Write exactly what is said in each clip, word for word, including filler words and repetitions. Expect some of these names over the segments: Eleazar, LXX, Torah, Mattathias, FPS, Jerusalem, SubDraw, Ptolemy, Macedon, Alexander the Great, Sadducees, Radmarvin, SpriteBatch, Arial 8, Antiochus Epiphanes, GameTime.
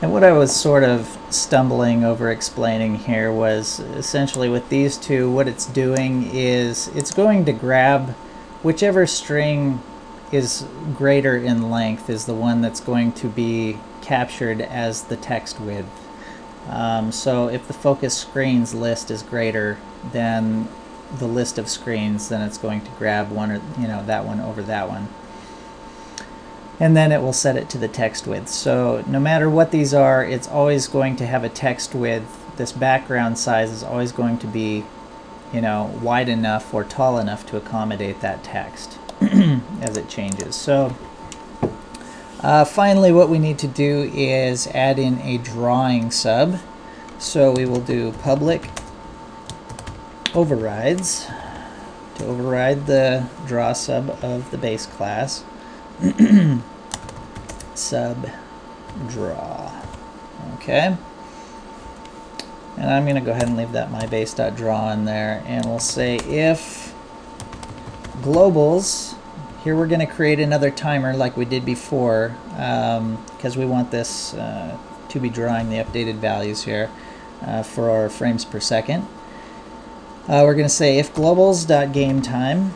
And what I was sort of stumbling over explaining here was essentially with these two, what it's doing is it's going to grab whichever string is greater in length is the one that's going to be captured as the text width. Um, so if the focus screens list is greater than the list of screens, then it's going to grab one, or you know, that one over that one. And then it will set it to the text width. So no matter what these are, it's always going to have a text width. This background size is always going to be, you know, wide enough or tall enough to accommodate that text as it changes. So uh, finally, what we need to do is add in a drawing sub. So we will do public overrides to override the draw sub of the base class. SubDraw. Okay. And I'm going to go ahead and leave that my base.draw in there, and we'll say if globals, here we're going to create another timer like we did before, um, because we want this uh, to be drawing the updated values here uh, for our frames per second. Uh, we're going to say if globals.gameTime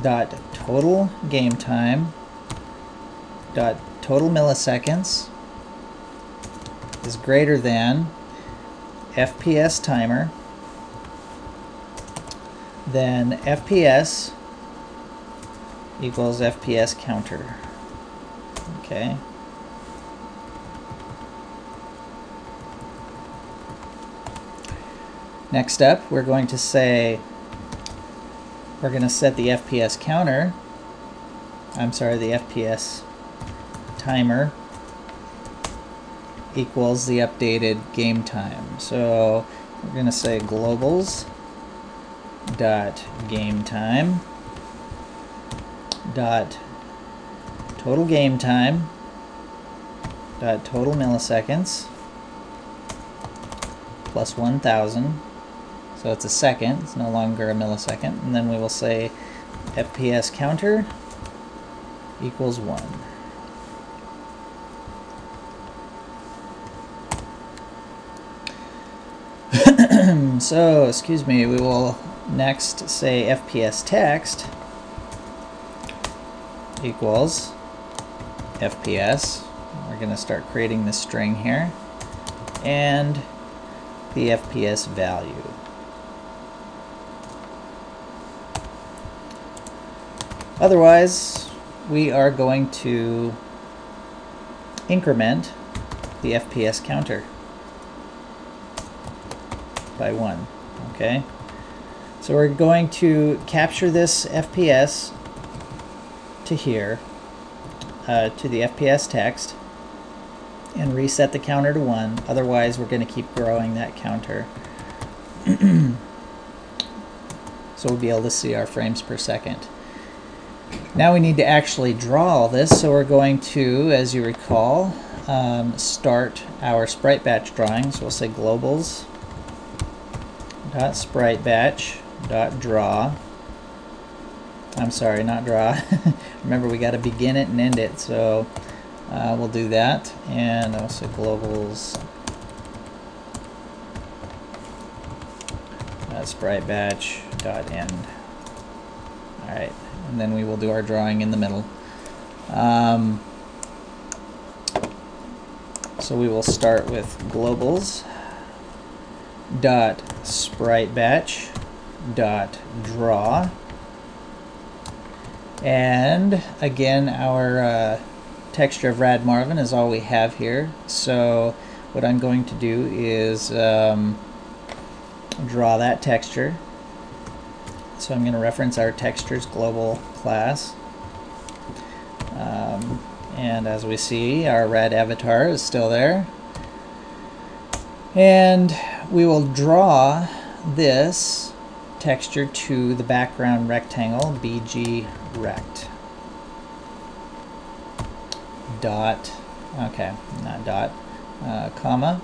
dot total game time dot total milliseconds is greater than F P S timer, then F P S equals F P S counter. Okay. Next up, we're going to say we're going to set the F P S counter, I'm sorry, the F P S timer equals the updated game time. So we're going to say globals dot game time dot total game time dot total milliseconds plus one thousand. So it's a second, it's no longer a millisecond. And then we will say F P S counter equals one. So, excuse me, we will next say F P S text equals F P S. We're going to start creating this string here. And the F P S value. Otherwise, we are going to increment the F P S counter by one, okay? So we're going to capture this F P S to here, uh, to the F P S text, and reset the counter to one. Otherwise, we're going to keep growing that counter. So we'll be able to see our frames per second. Now we need to actually draw all this, so we're going to, as you recall, um, start our sprite batch drawing. So we'll say globals dot sprite batch dot draw. I'm sorry, not draw. Remember, we got to begin it and end it, so uh, we'll do that. And also globals dot sprite batch dot end. All right. And then we will do our drawing in the middle. Um, so we will start with globals dot sprite batch dot draw, and again our uh, texture of Radmarvin is all we have here. So what I'm going to do is um, draw that texture. So I'm going to reference our textures global class. Um, and as we see, our red avatar is still there. And we will draw this texture to the background rectangle, B G rect. Dot, okay, not dot, uh, comma.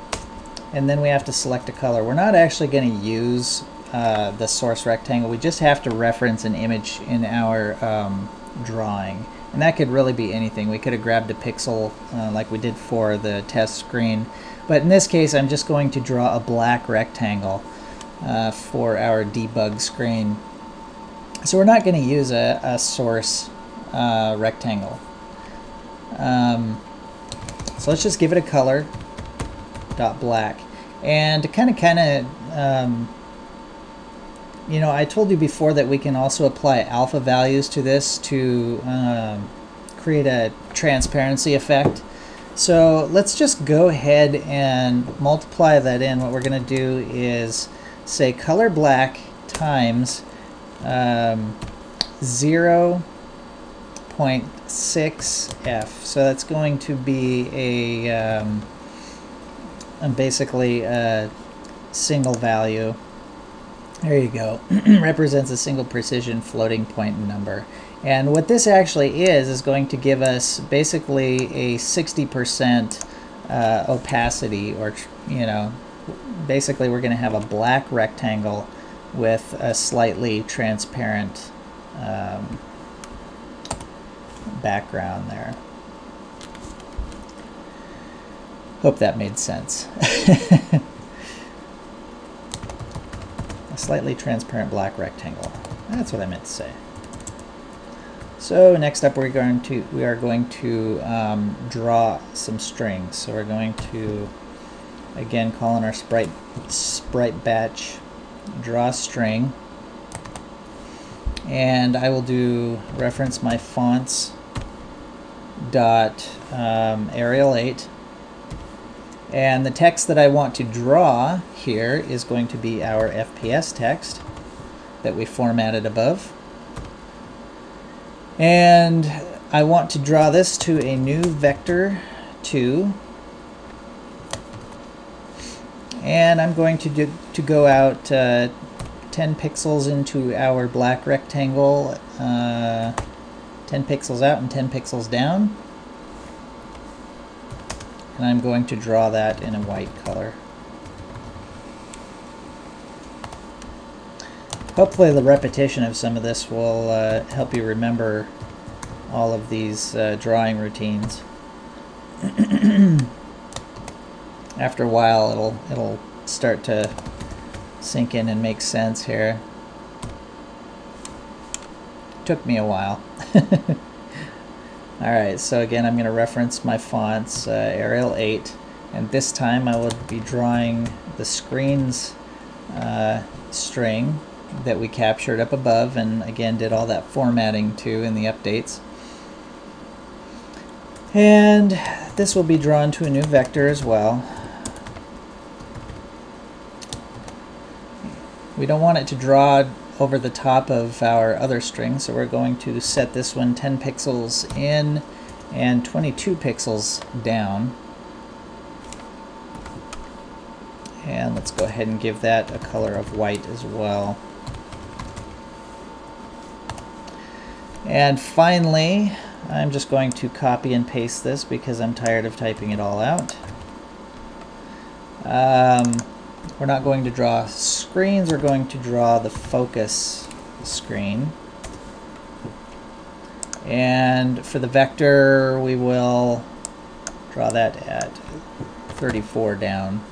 And then we have to select a color. We're not actually going to use Uh, the source rectangle. We just have to reference an image in our um, drawing. And that could really be anything. We could have grabbed a pixel uh, like we did for the test screen. But in this case, I'm just going to draw a black rectangle uh, for our debug screen. So we're not going to use a, a source uh, rectangle. Um, so let's just give it a color, dot black. And to kind of, kind of, um, you know, I told you before that we can also apply alpha values to this to um, create a transparency effect. So let's just go ahead and multiply that in. What we're going to do is say color black times um, zero point six F. So that's going to be a um, basically a single value. There you go. Represents a single precision floating point number. And what this actually is, is going to give us basically a sixty percent uh, opacity, or, you know, basically we're going to have a black rectangle with a slightly transparent um, background there. Hope that made sense. A slightly transparent black rectangle. That's what I meant to say. So next up, we're going to we are going to um, draw some strings. So we're going to again call in our sprite sprite batch draw string, and I will do reference my fonts dot um, Arial eight. And the text that I want to draw here is going to be our F P S text that we formatted above. And I want to draw this to a new vector two. And I'm going to, do, to go out uh, ten pixels into our black rectangle, uh, ten pixels out and ten pixels down. And I'm going to draw that in a white color. Hopefully the repetition of some of this will uh, help you remember all of these uh, drawing routines. After a while it'll, it'll start to sink in and make sense here. Took me a while. Alright, so again I'm going to reference my fonts, uh, Arial eight, and this time I will be drawing the screens uh, string that we captured up above and again did all that formatting to in the updates. And this will be drawn to a new vector as well. We don't want it to draw over the top of our other string, so we're going to set this one ten pixels in and twenty-two pixels down. And let's go ahead and give that a color of white as well. And finally, I'm just going to copy and paste this because I'm tired of typing it all out. Um, We're not going to draw screens, we're going to draw the focus screen. And for the vector, we will draw that at thirty-four down.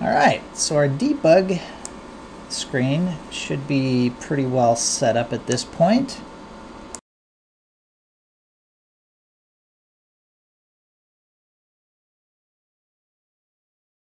Alright, so our debug screen should be pretty well set up at this point.